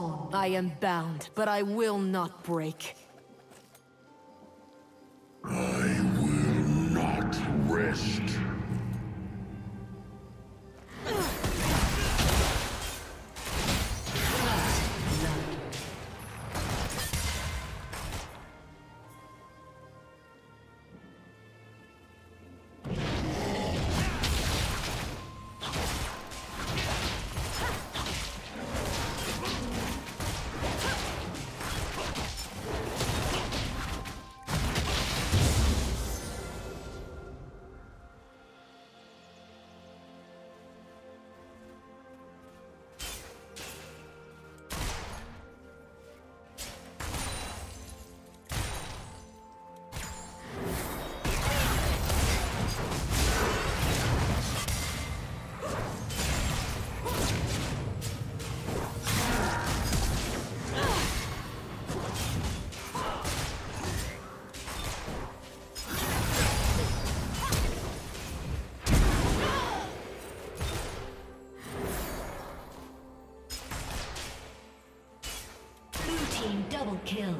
Dawn. I am bound, but I will not break. I will not rest. Double kill.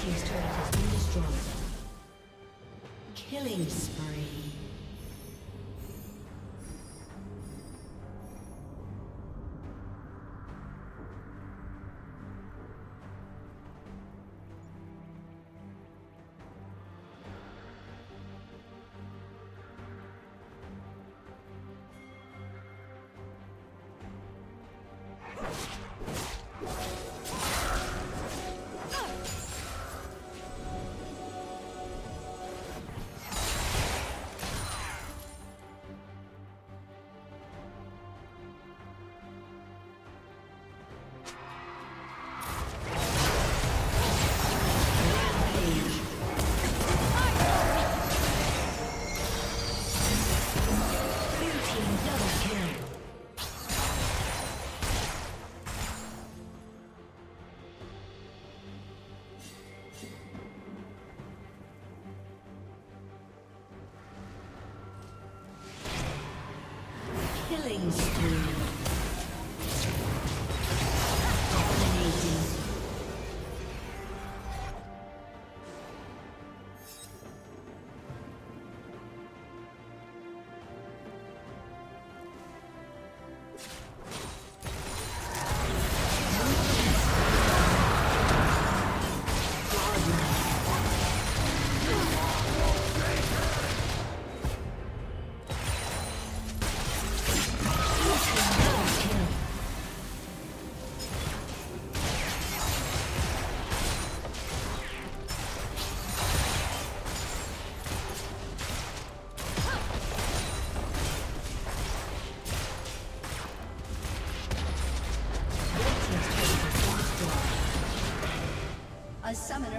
His turret has been destroyed. Killing spree. Killing spree. A summoner